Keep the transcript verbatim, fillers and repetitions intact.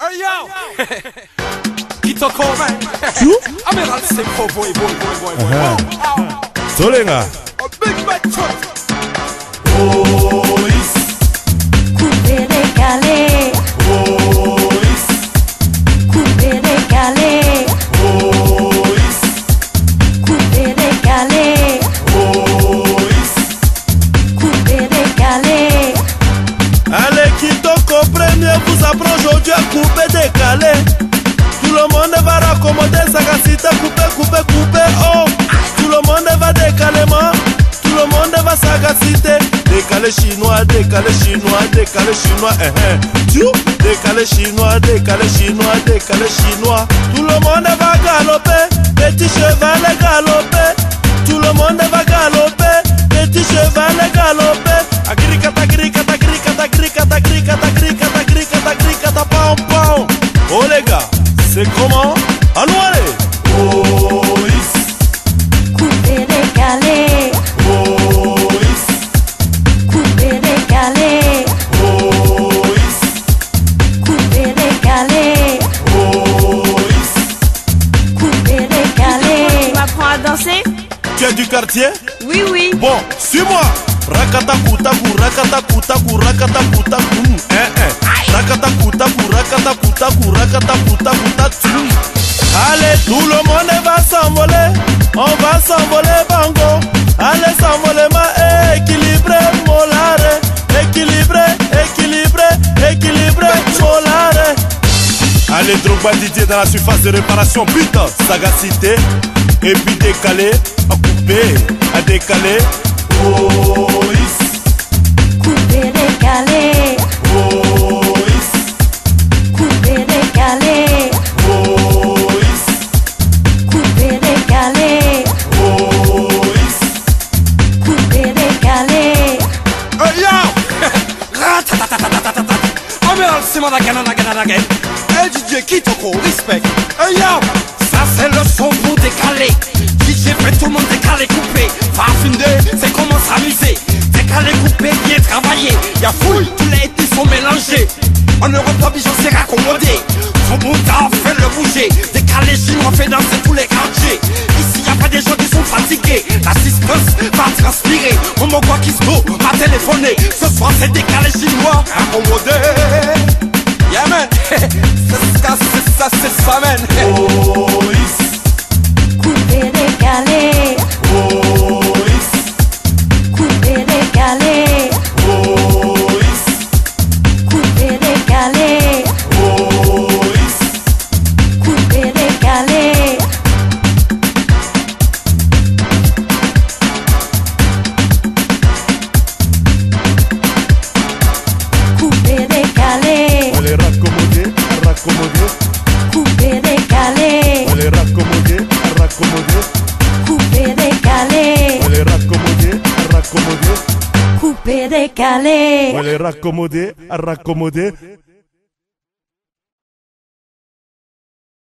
Hey yo! It's a call, man. You? I'm not sick for boy, boy, boy, boy, boy. Uh-huh. Solenga. A big bad truck. Boys. Kupele kale. Boys. Kupele kale. Boys. Kupele kale. Boys. Kupele kale. Allez, qui t'en comprenne, vous approche aujourd'hui à couper décalé. Tout le monde va raccommoder sa cassette, couper, couper, couper, oh. Tout le monde va décaler, moi. Tout le monde va sa cassette. Décaler chinois, décaler chinois, décaler chinois, eh, eh. Tu décaler chinois, décaler chinois, décaler chinois. Tout le monde va galoper, petit cheval galoper. Tout le monde va galoper, petit cheval galoper. Agricata, agricata, agricata, agricata, agricata, agricata. Oh les gars, c'est comment? Allons allez! Boys, coupé décalé. Boys, coupé décalé. Boys, coupé décalé. Boys, coupé décalé. Tu m'apprends à danser? Tu es du quartier? Oui oui. Bon, suis-moi. Rakata kuta kurakata kuta kurakata kuta kum. Eh eh. Rakata kuta kurakata kuta kurakata kuta kuta kum. Allez, tout le monde va s'envoler. On va s'envoler bango. Allez s'envoler ma eh, équilibré molare. Équilibré, équilibré, équilibré molare. Allez Drogba Didier dans la surface de réparation. Putain, sagacité. Et puis décalé, à couper, à décaler. Boys, coupé décalé. Boys, coupé décalé. Boys, coupé décalé. Boys, coupé décalé. Hey yo! Ratatatatatatatata. On me lance mon again. Hey Didier, qui te court, respect. Hey yo! Ça c'est le son pour décaler. J'ai fait tout le monde décalé, coupé. Farfundé, c'est comment s'amuser. Décalé, coupé, bien travaillé. Y'a fouille, tous les ethnies sont mélangés. En Europe, la bichon s'est raccommodée. Son bouddha fait le bouger. Décalé, chinois fait danser tous les quartiers. Ici, y'a pas des gens qui sont fatigués. L'assistance va transpirer. Mon mogwa Kismo m'a téléphoné. Ce soir, c'est décalé, chinois raccommodé. Yeah, man. C'est ça, c'est ça, c'est ça, man. Oh, ici. Coupé décalé. Boys, coupé décalé. Boys, coupé décalé. Boys, coupé décalé. Coupé décalé. On les raccommodait, raccommodait. Coupé décalé. On les raccommodait. Coupé décalé. On les raccommodait, raccommodait. Coupé décalé. On les raccommodait, raccommodait.